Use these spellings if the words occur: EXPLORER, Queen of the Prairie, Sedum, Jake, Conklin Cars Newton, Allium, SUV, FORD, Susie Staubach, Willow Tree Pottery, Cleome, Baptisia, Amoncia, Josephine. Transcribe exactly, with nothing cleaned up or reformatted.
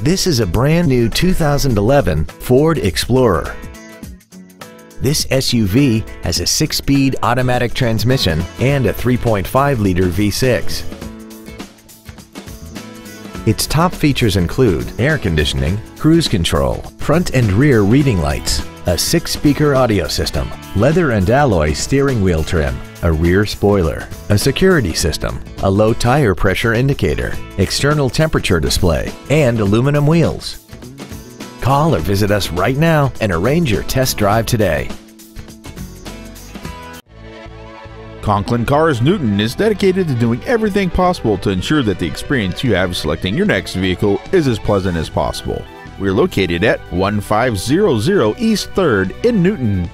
This is a brand new two thousand eleven Ford Explorer. This S U V has a six-speed automatic transmission and a three point five liter V six. Its top features include air conditioning, cruise control, front and rear reading lights, a six-speaker audio system, leather and alloy steering wheel trim, a rear spoiler, a security system, a low tire pressure indicator, external temperature display, and aluminum wheels. Call or visit us right now and arrange your test drive today. Conklin Cars Newton is dedicated to doing everything possible to ensure that the experience you have selecting your next vehicle is as pleasant as possible. We're located at fifteen hundred East third in Newton.